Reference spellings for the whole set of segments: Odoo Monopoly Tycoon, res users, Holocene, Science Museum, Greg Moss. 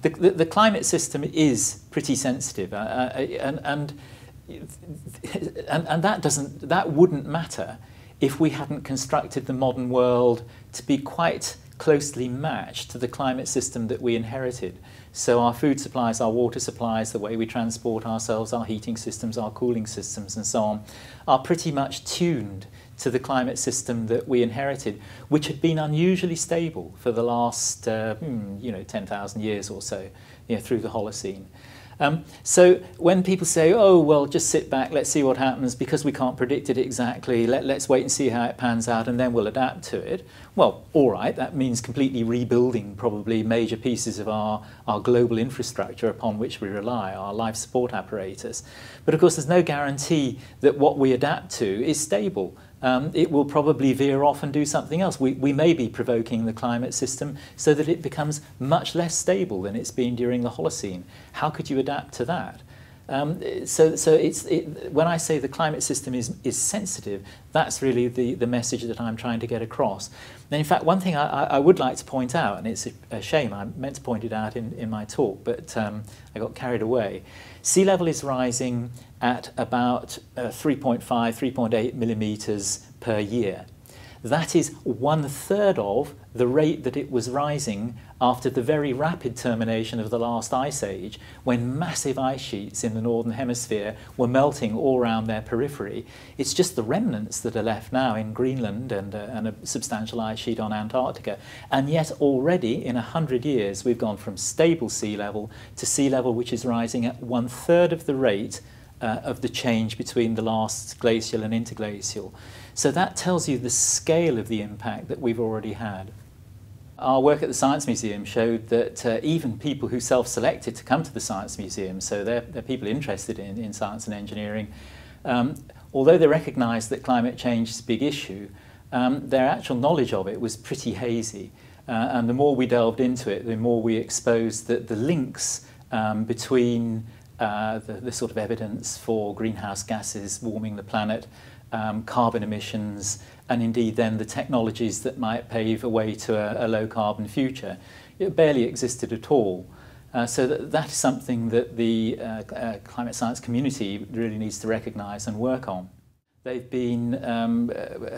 The climate system is pretty sensitive, and that wouldn't matter if we hadn't constructed the modern world to be quite closely matched to the climate system that we inherited. So our food supplies, our water supplies, the way we transport ourselves, our heating systems, our cooling systems and so on, are pretty much tuned to the climate system that we inherited, which had been unusually stable for the last 10,000 years or so, through the Holocene. So when people say, oh, well, just sit back, let's see what happens, because we can't predict it exactly, let's wait and see how it pans out and then we'll adapt to it. Well, all right, that means completely rebuilding probably major pieces of our global infrastructure upon which we rely, our life support apparatus. But of course, there's no guarantee that what we adapt to is stable. It will probably veer off and do something else. We may be provoking the climate system so that it becomes much less stable than it's been during the Holocene. How could you adapt to that? So when I say the climate system is sensitive, that's really the message that I'm trying to get across. And in fact, one thing I would like to point out, and it's a shame, I meant to point it out in my talk, but I got carried away. Sea level is rising at about 3.5, 3.8 millimeters per year. That is 1/3 of the rate that it was rising after the very rapid termination of the last ice age, when massive ice sheets in the northern hemisphere were melting all around their periphery. It's just the remnants that are left now in Greenland and a substantial ice sheet on Antarctica. And yet already in 100 years, we've gone from stable sea level to sea level which is rising at 1/3 of the rate of the change between the last glacial and interglacial. So that tells you the scale of the impact that we've already had. Our work at the Science Museum showed that even people who self-selected to come to the Science Museum, so they're people interested in science and engineering, although they recognised that climate change is a big issue, their actual knowledge of it was pretty hazy. And the more we delved into it, the more we exposed the links between the sort of evidence for greenhouse gases warming the planet, carbon emissions, and indeed then the technologies that might pave a way to a low carbon future. It barely existed at all. So that is something that the climate science community really needs to recognise and work on. They've been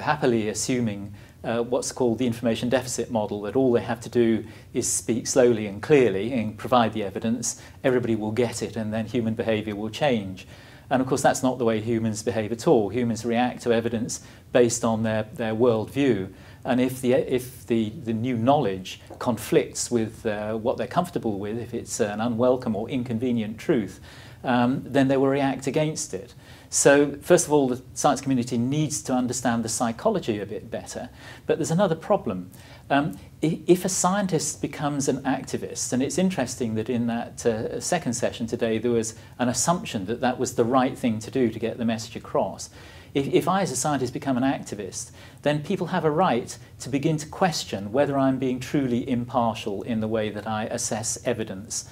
happily assuming what's called the information deficit model, that all they have to do is speak slowly and clearly and provide the evidence, everybody will get it, and then human behaviour will change. And of course that's not the way humans behave at all. Humans react to evidence based on their world view. And if the new knowledge conflicts with what they're comfortable with, if it's an unwelcome or inconvenient truth, then they will react against it. So first of all, the science community needs to understand the psychology a bit better. But there's another problem. If a scientist becomes an activist, and it's interesting that in that second session today there was an assumption that that was the right thing to do to get the message across. If I as a scientist become an activist, then people have a right to begin to question whether I'm being truly impartial in the way that I assess evidence.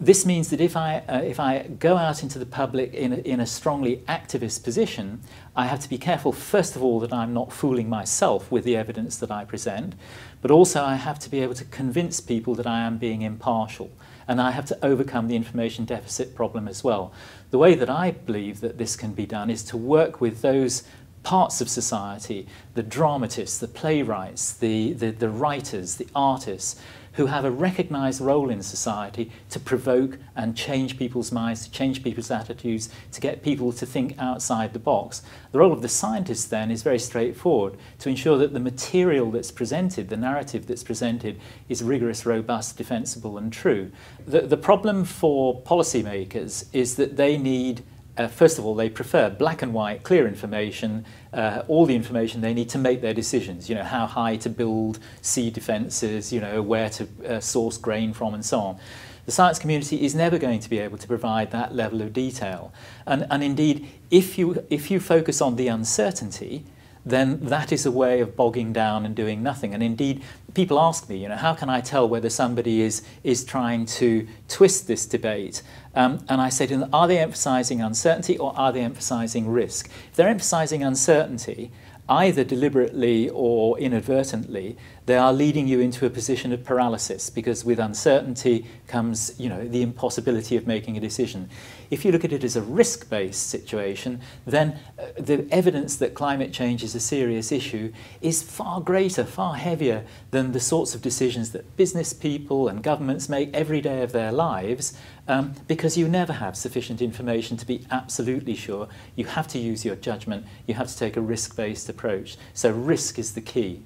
This means that if I go out into the public in a strongly activist position, I have to be careful, first of all, that I'm not fooling myself with the evidence that I present, but also I have to be able to convince people that I am being impartial, and I have to overcome the information deficit problem as well. The way that I believe that this can be done is to work with those parts of society, the dramatists, the playwrights, the writers, the artists, who have a recognised role in society to provoke and change people's minds, to change people's attitudes, to get people to think outside the box. The role of the scientist then is very straightforward, to ensure that the material that's presented, the narrative that's presented, is rigorous, robust, defensible and true. The problem for policymakers is that they need first of all, they prefer black and white, clear information, all the information they need to make their decisions, how high to build sea defences, where to source grain from and so on. The science community is never going to be able to provide that level of detail. And indeed, if you focus on the uncertainty, then that is a way of bogging down and doing nothing. And indeed, people ask me, how can I tell whether somebody is trying to twist this debate? And I say to them, are they emphasising uncertainty or are they emphasising risk? If they're emphasising uncertainty, either deliberately or inadvertently, they are leading you into a position of paralysis, because with uncertainty comes, the impossibility of making a decision. If you look at it as a risk-based situation, then the evidence that climate change is a serious issue is far greater, far heavier than the sorts of decisions that business people and governments make every day of their lives, because you never have sufficient information to be absolutely sure. You have to use your judgment. You have to take a risk-based approach. So risk is the key.